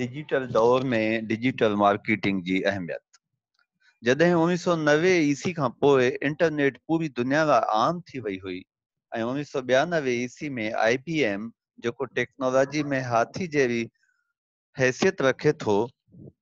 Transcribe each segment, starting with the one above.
Digital दौर में digital marketing की अहमियत। जदे 1990 ईसी का इंटरनेट पूरी दुनिया में आम थी वही हुई। 1992 ईसी में IBM जो टेक्नोलॉजी में हाथी जी हैसियत रखे तो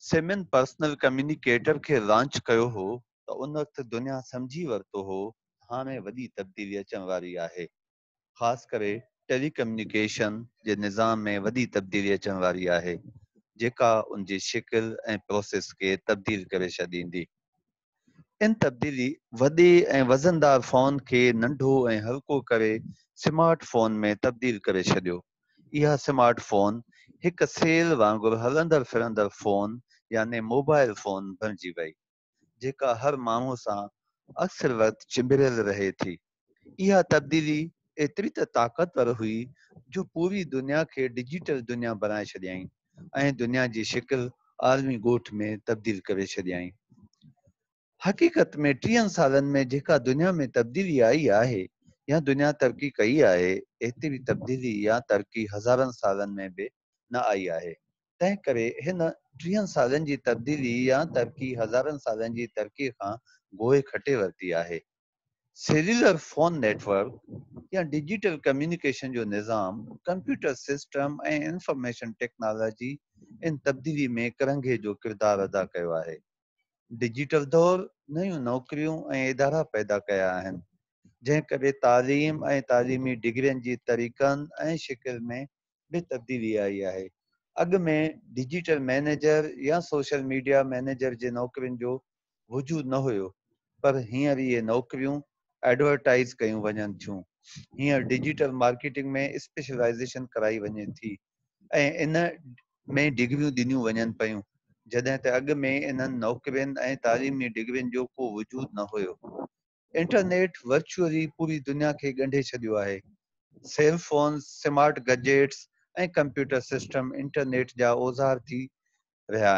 सेमन पर्सनल कम्युनिकेटर के लॉन्च किया हो तो उन वक्त दुनिया समझी वरतो हो हाँ में वही तब्दीली अचन वाली है। खास करे टेलीकम्युनिकेशन जे निज़ाम में वही तब्दीली अचन वाली है जेका उनकी शिकिल ए प्रोसेस के तब्दील करे छदींदी। इन तब्दीली वडे ए वजनदार फोन के नंढो ए हल्को करे स्मार्टफोन में तब्दील करे छदियो। यह स्मार्टफोन एक सेल वांगुर हलंदड़ फिरंदड़ फोन यानी मोबाइल फोन बनजी वही जेका हर मामू सा अक्सर वक्त चिंबिरल रहे थी। यह तब्दीली एतरी ताकतवर हुई जो पूरी दुनिया के डिजिटल दुनिया बनाए छदियाई ए दुनिया की शिकिल आलमी गोठ में तब्दील करे छदियाई। हकीकत में 30 सालन में जेका दुनिया में तब्दीली आई है या दुनिया तरक्की कई है एतरी तब्दीली या तरक्की हजारन सालन में भी न आई है। तैं करे इन 30 सालन की तब्दीली या तरक्की हजारन सालन की तरक्की का गोए खटे वरती है। सेल्युलर फोन नेटवर्क या डिजिटल कम्युनिकेशन जो निज़ाम कंप्यूटर सिस्टम ए इंफॉर्मेशन टेक्नोलॉजी इन तब्दीली में करंगे जो किरदार अदा किया है। डिजिटल दौर नयू नौकरियों ए इदारा पैदा कया आहिन जैं करे तालीम ए तालीमी डिग्रियन की तरीकन ए शिकिल में भी तब्दीली आई है। अग में डिजिटल मैनेजर या सोशल मीडिया मैनेजर के नौकरियों जो वजूद न हो पर हिंसर ये नौकरियों एडवर्टाइज क्यों वन थी। हिंसर डिजिटल मार्केटिंग में स्पेशलाइजेशन कराई वे थी इन में डिग्रियों दिनी वन पयूं जदे तो अग में इन नौकरियन ए तालीमी डिग्रियन जो को वजूद न हो। इंटरनेट वर्चुअली पूरी दुनिया के गंढे छो है। सेलफोन स्मार्ट गजेट्स ए कंप्यूटर सिस्टम इंटरनेट जा औजार थी रहा।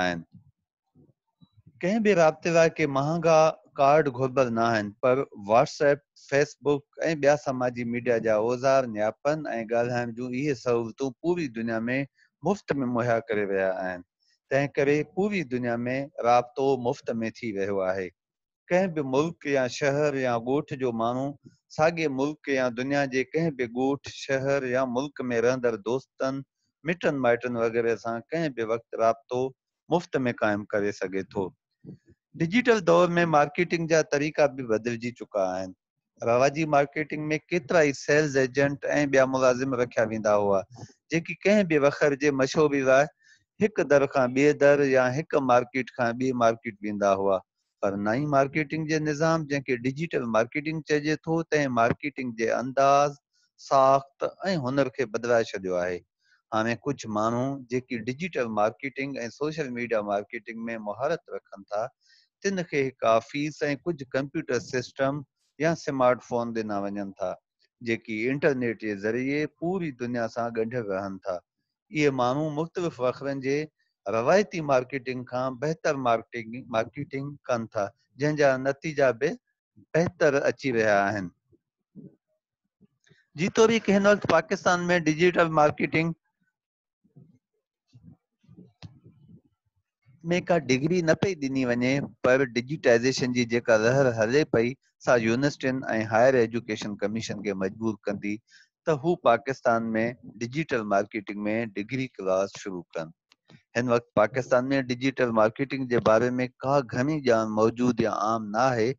कें भी रबा के महंगा कार्ड घुरबल ना पर व्हाट्सएप फेसबुक ए बया समाजी मीडिया जा औजार न्यापन ए गालहन जो ये सहूलतू पूरी दुनिया में मुफ्त में मुहैया करे रहा। तैं करे पूरी दुनिया में राबतो मुफ्त में थी रो है। कें भी मुल्क या शहर या गोठ जो मानू सागे मुल्क या दुनिया के कें भी गोठ शहर या मुल्क में रहंदड़ दोस्तन मिटन माइटन वगैरह से कें भी वक्त राबतो मुफ्त में कायम करे सके तो। डिजिटल दौर में मार्केटिंग जा तरीका भी बदलजी चुका है। रवाजी मार्केटिंग में केतरा ही सेल्स एजेंट ए बया मुलाजिम रखा वा हुआ जी कें भी वखर के मशहूरी एक दर का बे दर या एक मार्केट का बी मार्केट वा हुआ पर नई मार्केटिंग के निज़ाम जैसे डिजिटल मार्केटिंग चजे तो तें मार्केटिंग के अंदाज साख्त ए हुनर के बदलाए छो है। हमें कुछ मानू जी डिजिटल मार्केटिंग ए सोशल मीडिया मार्केटिंग में महारत रखन था तिन के एक ऑफिस ए कुछ कंप्यूटर सिस्टम या स्मार्टफोन दिना वन था जी इंटरनेट के जरिए पूरी दुनिया से गंढे रहन था। ये मानू मुख्तलिफ वखरन के रवायती मार्केटिंग का बेहतर मार्केटिंग कन था जैसा नतीजा भी बेहतर अची रहा है। जीतोरी हिन वक्त पाकिस्तान में डिजिटल मार्केटिंग में का डिग्री न पी दिनी वने पर डिजिटाइजेशन की जेका लहर हले पई सा यूनिवर्सिटीन ए हायर एजुकेशन कमीशन के मजबूर कंदी तो हु पाकिस्तान में डिजिटल मार्केटिंग में डिग्री क्लास शुरू कन। इन वक्त पाकिस्तान में डिजिटल मार्केटिंग के बारे में का घनी जान मौजूद या आम ना है।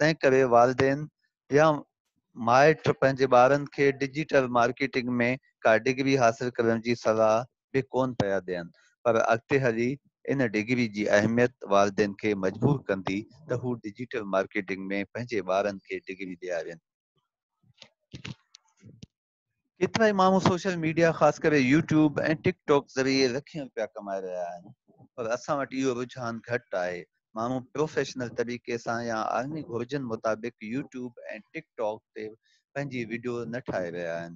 तैं करे वालदेन या माइट पंहिंजे बारन के डिजिटल मार्केटिंग में का डिग्री हासिल करने की सलाह भी कोन पया देन पर अगते हली इन डिग्री की अहमियत वालदेन के मजबूर कंदी तो हु डिजिटल मार्केटिंग में पंहिंजे बारन के डिग्री दियारन। केतरा ही मामू सोशल मीडिया खास करे यूट्यूब ए टिकटॉक जरिए लखें रुपया कमाए रहा है पर असा वट यो रुझान घट है। मामू प्रोफेशनल तरीके से या आलमी घुर्जन मुताबिक यूट्यूब ए टिकटॉक ते पंहिंजी वीडियो न ठाए रहा है।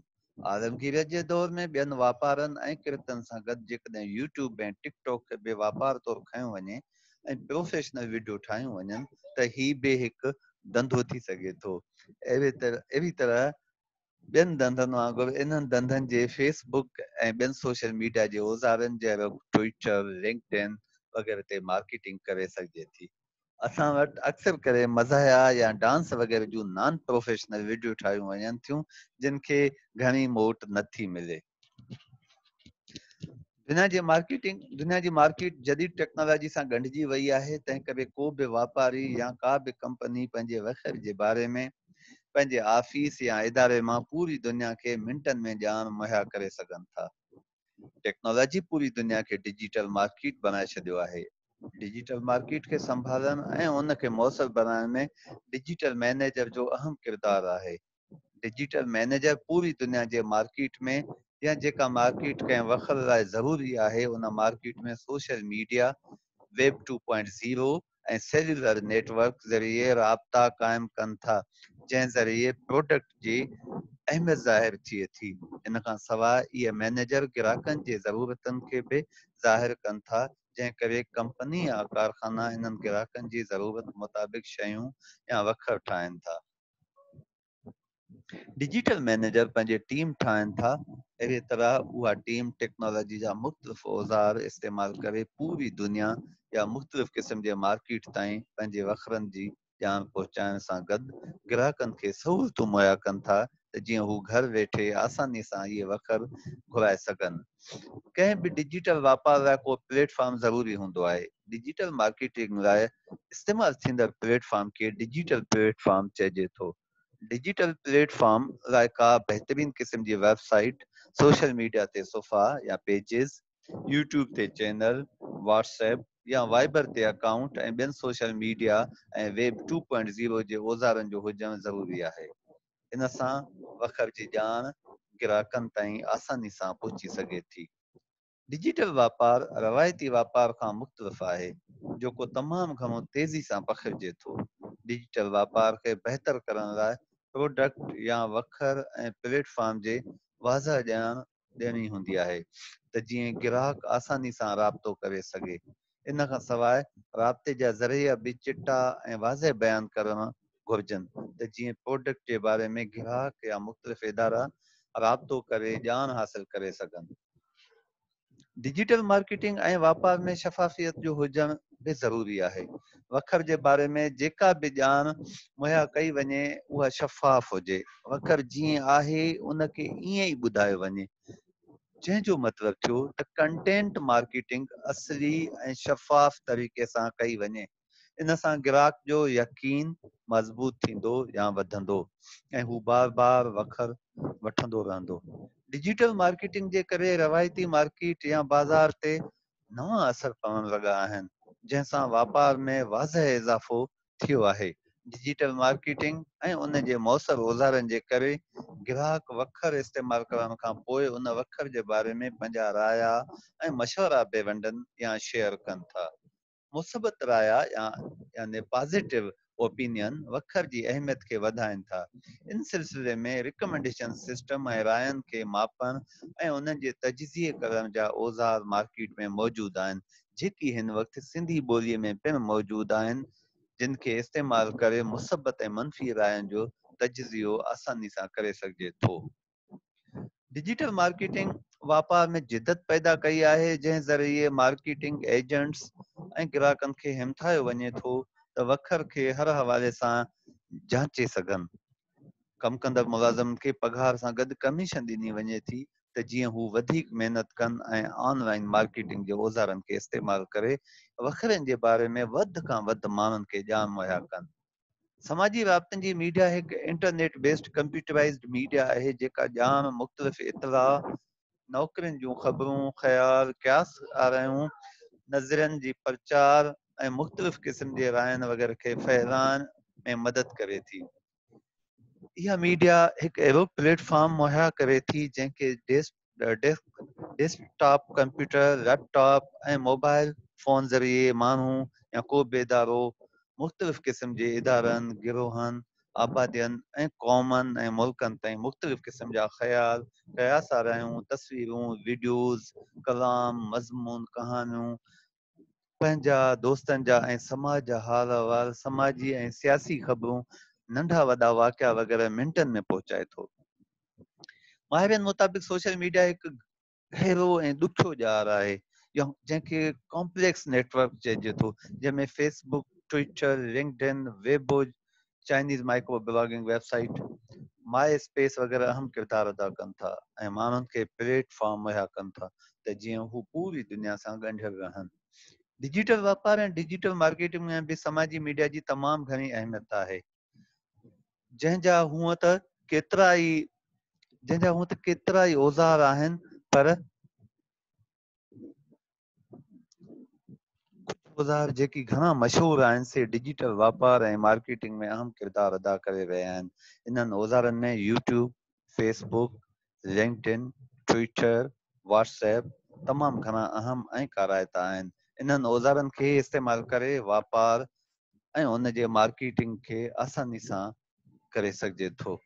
आलमगीरत के दौर में बेन व्यापारन ए किरतन से गद जकद यूट्यूब ए टिकटॉक के बे व्यापार तौर खयो वने ए प्रोफेशनल वीडियो ठायो वने त ही बे एक धंधो थी सके तो। एवी तरह बेन धंधन वांगुरु इन्हनि धंधनि जे फेसबुक ऐं ॿियनि सोशल मीडिया जे औज़ारनि जे ट्विटर लिंक्डइन वग़ैरह ते मार्केटिंग करे सघिजे थी। असां वटि अक्सर करे मज़ाहिया या डांस वग़ैरह जूं नॉन प्रोफेशनल वीडियो ठाहियूं वञनि थियूं जिन खे घणी मोट नथी मिले। दुनिया जी मार्केट जदीद टेक्नोलॉजी सां गंढिजी वई आहे, तंहिं करे को बि वापारी या का बि कंपनी पंहिंजे वखर जे बारे में पंहिंजे ऑफिस या इदारे मां पूरी दुनिया के मिनटन में ॼाण मुहैया करे सघनि था। टेक्नोलॉजी पूरी दुनिया के डिजिटल मार्केट बनाए छॾियो आहे। डिजिटल मार्केट के संभालण ऐं उन खे मौसर बनाइण में डिजिटल मैनेजर जो अहम किरदारु आहे। डिजिटल मैनेजर पूरी दुनिया के मार्केट में या जेका मार्केट कंहिं वखर लाइ ज़रूरी आहे उन मार्केट में सोशल मीडिया, वेब 2.0 ऐं सेल्युलर नेटवर्क ज़रिए राब्ता कायम कनि था, जंहिं ज़रिए प्रोडक्ट जी अहमियत ज़ाहिर थिए थी। इन खां सवाइ इहे मैनेजर ग्राहकनि जे ज़रूरतनि खे बि ज़ाहिर कनि था, जंहिं करे कंपनी या कारखाना इन्हनि ग्राहकनि जी ज़रूरत मुताबिक़ शयूं या वखर ठाहिनि था। डिजिटल मैनेजर पंहिंजी टीम ठाहिनि था। अहिड़ी तरह उहा टीम टेक्नोलॉजी जा मुख़्तलिफ़ औज़ार इस्तेमाल करे पूरी दुनिया या मुख़्तलिफ़ क़िस्म जे मार्केट ताईं पंहिंजे वखरनि जी ॼाण पहुचाइण सां गॾु ग्राहकनि खे सहूलियतूं मुहैया कनि था त जीअं हू घर वेठे आसानी सां इहे वखर घुराए सघनि। कंहिं बि डिजिटल वापार लाइ को प्लेटफॉर्म ज़रूरी हूंदो आहे। डिजिटल मार्केटिंग लाइ इस्तेमालु थींदड़ प्लेटफॉर्म खे डिजिटल प्लेटफॉर्म चइजे थो। डिजिटल प्लेटफॉर्म लाइ का बेहतरीन किस्म जी वेबसाइट, सोशल मीडिया ते सोफा या पेजेस, यूट्यूब ते चैनल, व्हाट्सएप या वाइबर ते अकाउंट ऐं ॿियनि सोशल मीडिया ऐं वेब 2.0 जे औज़ारनि जो हुजणु ज़रूरी आहे। इन सां वखर जी ॼाण ग्राहकनि ताईं आसानी सां पहुची सघे थी। डिजिटल वापार रवायती वापार खां मुख़्तलिफ़ आहे, जेको तमामु घणो तेज़ी सां पखिड़िजे थो। डिजिटल वापार खे बहितर करण लाइ प्रोडक्ट या वखर ऐं प्लेटफॉर्म जे वाज़ह ॼाण ॾियणी हूंदी आहे त जीअं ग्राहक आसानी सां राब्तो करे सघे। इन खां सवाइ राब्ते जा ज़रिया बि चिटा ऐं वाज़ह बयान करणु घुर्जनि त जीअं प्रोडक्ट जे बारे में ग्राहक या मुख़्तलिफ़ इदारा राब्तो करे ॼाण हासिल करे सघनि। डिजिटल मार्केटिंग ऐं वापार में शफ़ाफ़ियत जो हुजणु बि ज़रूरी आहे। वखर जे बारे में जेका बि ॼाण मुहैया कई वञे उहा शफ़ाफ़ हुजे। वखर जीअं आहे उनखे ईअं ई ॿुधायो वञे, जंहिंजो मतिलबु थियो त कंटेंट मार्केटिंग असली ऐं शफ़ाफ़ तरीक़े सां कई वञे। इन सां ग्राहक जो यकीन मज़बूत थींदो या वधंदो ऐं हू बार बार वखर वठंदो रहंदो। डिजिटल मार्केटिंग जे करे रवायती मार्केट या बाज़ार ते नवा असर पवण लॻा आहिनि, जंहिंसां वापार में वाज़ह इज़ाफ़ो थियो आहे। डिजिटल मार्केटिंग ऐं उन जे मौसर औज़ारनि जे करे ग्राहक वखर इस्तेमालु करण खां पोइ उन वखर जे बारे में पंहिंजा राया ऐं मशवरा बि वंडनि या शेयर कनि था। मुसबत राया यानी पॉज़िटिव ओपिनियन वखर जी अहमियत खे वधाइनि था। इन सिलसिले में रिकमेंडेशन सिस्टम ऐं रायनि खे मापण ऐं उन्हनि जे तजज़िये करण जा औज़ार मार्केट में मौजूदु आहिनि, जेकी हिन वक़्तु सिंधी ॿोलीअ में पिणु मौजूदु आहिनि, जिन खे इस्तेमालु करे मुसबत ऐं मनफ़ी रायनि जो तजज़ियो आसानी सां करे सघिजे थो। डिजिटल मार्केटिंग वापार में जिदत पैदा कई आहे, जंहिं ज़रिए मार्केटिंग एजेंट्स ऐं ग्राहकनि खे हिमथायो वञे थो त वखर खे हर हवाले सां जांचे सघनि। कमु कंदड़ मुलाज़िम खे पघार सां गॾु कमीशन ॾिनी वञे थी त जीअं हू वधीक महिनत कनि ऐं ऑनलाइन मार्केटिंग जे औज़ारनि खे इस्तेमालु करे वखरनि जे बारे में वधि खां वधि माण्हुनि खे ॼाण मुहैया कनि। समाजी राब्तनि जी मीडिया हिकु इंटरनेट बेस्ड कंप्यूटराइज़्ड मीडिया आहे, जेका ॼाण मुख़्तलिफ़ इतला, नौकरियुनि जूं ख़बरूं, ख़्याल क्यास आरायूं, नज़रियनि जी प्रचार ऐं मुख़्तलिफ़ क़िस्म जे रायनि वग़ैरह खे फहिलाइण में मदद करे थी। इहा मीडिया हिकु अहिड़ो प्लेटफॉर्म मुहैया करे थी जंहिंखे डेस्कटॉप कंप्यूटर, लैपटॉप ऐं मोबाइल फ़ोन ज़रिए माण्हू या को बि इदारो मुख़्तलिफ़ क़िस्म जे इदारनि, गिरोहनि, आबादियुनि ऐं क़ौमनि ऐं मुल्कनि ताईं मुख़्तलिफ़ क़िस्म जा ख़्याल, क़यास आरायूं, तस्वीरूं, वीडियोज़, कलाम, मज़मून, कहानियूं, पंहिंजा दोस्तनि जा ऐं समाज जा हाल अहिवाल, समाजी ऐं सियासी ख़बरूं, नंढा वॾा वाक़िया वग़ैरह मिंटनि में पहुचाए थो। माहिरनि मुताबिक़ सोशल मीडिया हिकु गहरो ऐं ॾुखियो ॼार आहे जंहिंखे कॉम्प्लेक्स नेटवर्क चइजे थो, जंहिंमें Facebook, Twitter, LinkedIn, Weibo, Chinese micro blogging website, MySpace वग़ैरह अहम किरदार अदा कनि था ऐं माण्हुनि खे प्लेटफॉर्म मुहैया कनि था त जीअं हू पूरी दुनिया सां ॻंढियल रहनि। डिजिटल वापार ऐं डिजिटल मार्केटिंग में बि समाजी मीडिया जी तमामु घणी अहमियत आहे, जंहिंजा हूअं त केतिरा ई औज़ार आहिनि, पर औज़ार जेकी घणा मशहूर आहिनि से डिजिटल वापार ऐं मार्केटिंग में अहम किरदार अदा करे रहिया आहिनि। इन्हनि औज़ारनि में YouTube, Facebook, LinkedIn, Twitter, WhatsApp तमामु घणा अहम ऐं काराइता आहिनि। इन्हनि औज़ारनि खे इस्तेमाल करे वापार ऐं उन जे मार्केटिंग खे आसानी सां करे सघिजे थो।